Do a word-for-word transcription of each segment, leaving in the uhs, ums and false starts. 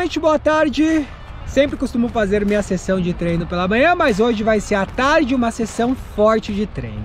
Novamente boa tarde. Sempre costumo fazer minha sessão de treino pela manhã, mas hoje vai ser à tarde uma sessão forte de treino.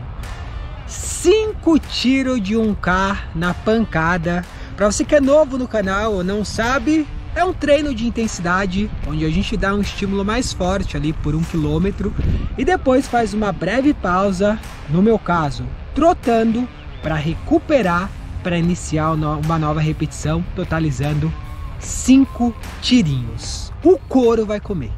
Cinco tiros de um K na pancada. Para você que é novo no canal ou não sabe, é um treino de intensidade onde a gente dá um estímulo mais forte ali por um quilômetro e depois faz uma breve pausa, no meu caso, trotando, para recuperar, para iniciar uma nova repetição, totalizando cinco tirinhos. O couro vai comer.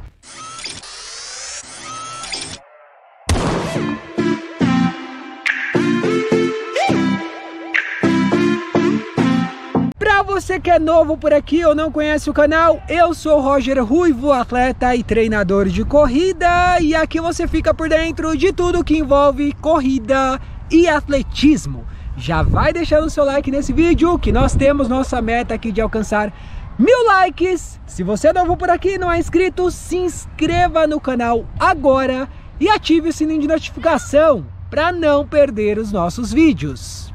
Você que é novo por aqui ou não conhece o canal, eu sou o Roger Ruivo, atleta e treinador de corrida, e aqui você fica por dentro de tudo que envolve corrida e atletismo. Já vai deixando o seu like nesse vídeo, que nós temos nossa meta aqui de alcançar mil likes. Se você é novo por aqui e não é inscrito, se inscreva no canal agora e ative o sininho de notificação para não perder os nossos vídeos.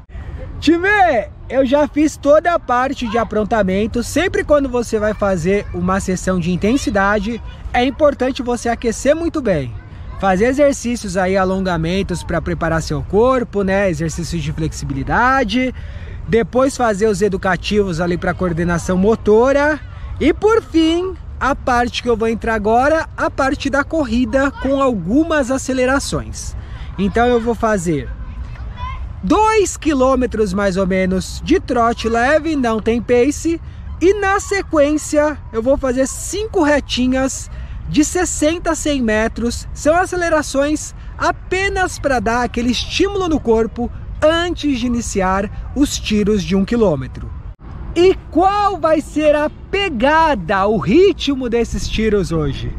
Time, eu já fiz toda a parte de aprontamento. Sempre quando você vai fazer uma sessão de intensidade, é importante você aquecer muito bem. Fazer exercícios aí, alongamentos para preparar seu corpo, né? Exercícios de flexibilidade. Depois fazer os educativos ali para coordenação motora. E por fim, a parte que eu vou entrar agora, a parte da corrida com algumas acelerações. Então eu vou fazer dois quilômetros mais ou menos de trote leve, não tem pace, e na sequência eu vou fazer cinco retinhas de sessenta a cem metros. São acelerações apenas para dar aquele estímulo no corpo antes de iniciar os tiros de um quilômetro. E qual vai ser a pegada, o ritmo desses tiros hoje?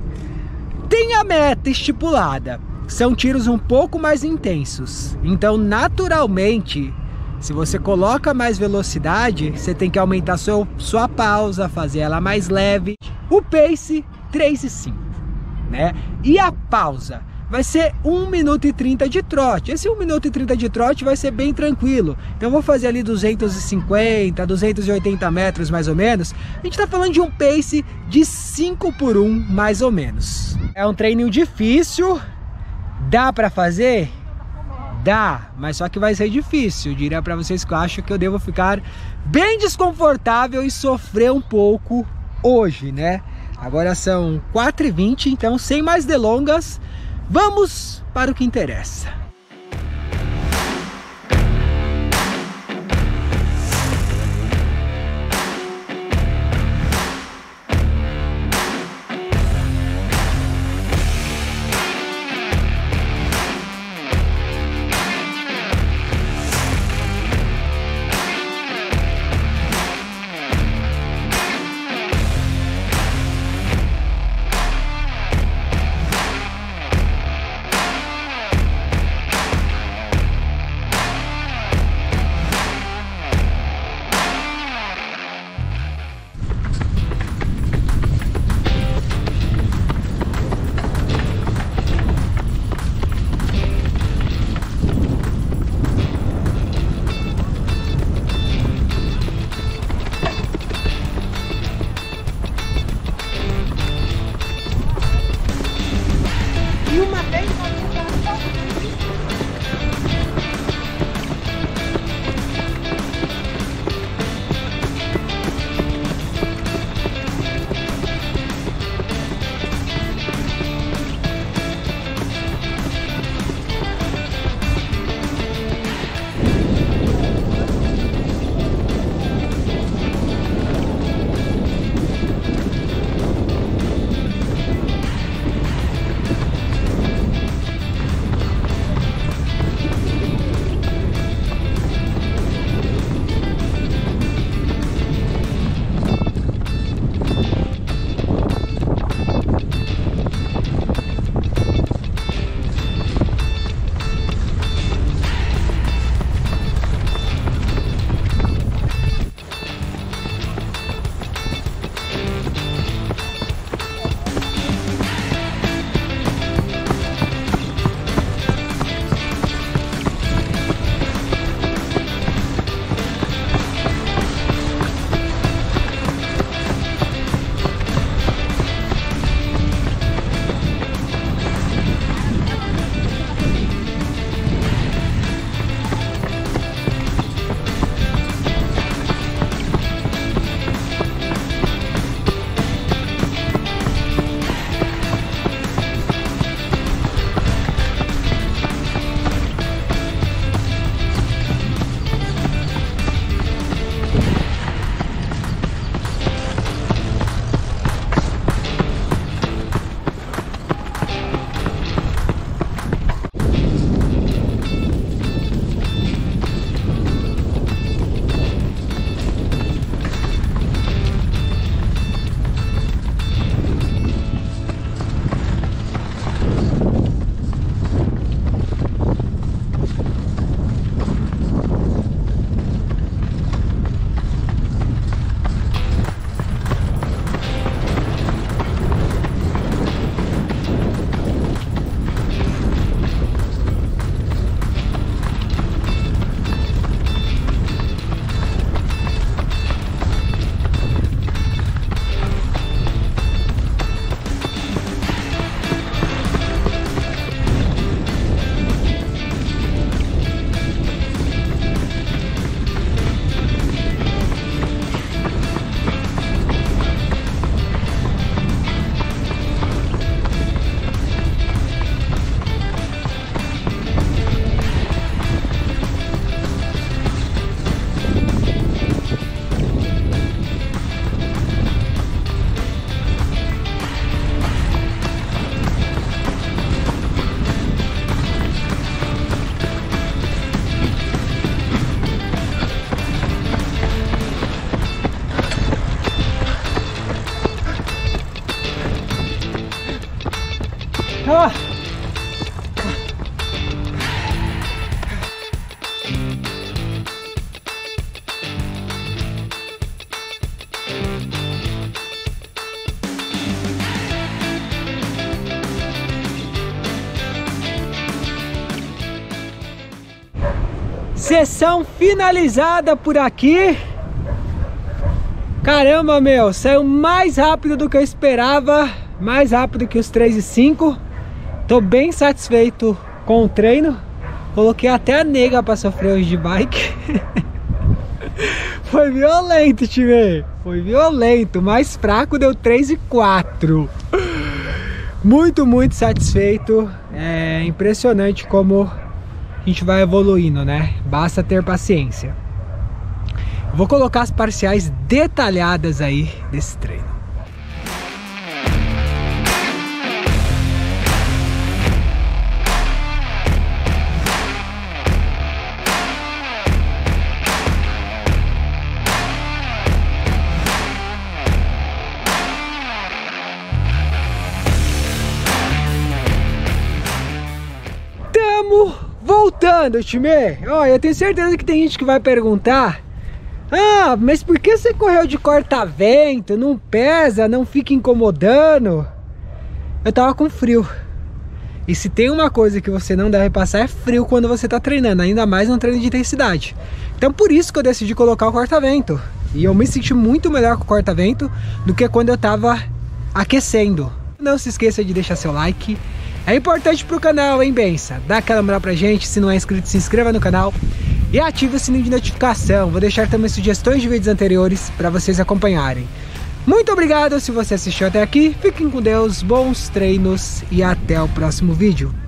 Tem a meta estipulada. São tiros um pouco mais intensos, então naturalmente, se você coloca mais velocidade, você tem que aumentar seu, sua pausa, fazer ela mais leve. O pace três e cinco, né? E a pausa vai ser um minuto e trinta de trote. Esse um minuto e trinta de trote vai ser bem tranquilo. Então eu vou fazer ali duzentos e cinquenta, duzentos e oitenta metros mais ou menos. A gente tá falando de um pace de cinco por um mais ou menos. É um treininho difícil. Dá pra fazer? Dá, mas só que vai ser difícil. Eu diria pra vocês que eu acho que eu devo ficar bem desconfortável e sofrer um pouco hoje, né? Agora são quatro e vinte, então sem mais delongas, vamos para o que interessa. Ah. Sessão finalizada por aqui. Caramba, meu, saiu mais rápido do que eu esperava, mais rápido que os três e cinco. Tô bem satisfeito com o treino. Coloquei até a nega pra sofrer hoje de bike. Foi violento, time. Foi violento. Mais fraco deu três e quatro. Muito, muito satisfeito. É impressionante como a gente vai evoluindo, né? Basta ter paciência. Vou colocar as parciais detalhadas aí desse treino. Tamo voltando, time! Ó, eu tenho certeza que tem gente que vai perguntar: ah, mas por que você correu de corta-vento? Não pesa, não fica incomodando? Eu tava com frio. E se tem uma coisa que você não deve passar é frio quando você tá treinando, ainda mais num treino de intensidade. Então por isso que eu decidi colocar o corta-vento. E eu me senti muito melhor com o corta-vento do que quando eu tava aquecendo. Não se esqueça de deixar seu like. É importante pro canal, hein, bença? Dá aquela moral pra gente, se não é inscrito, se inscreva no canal. E ative o sininho de notificação. Vou deixar também sugestões de vídeos anteriores para vocês acompanharem. Muito obrigado se você assistiu até aqui. Fiquem com Deus, bons treinos e até o próximo vídeo.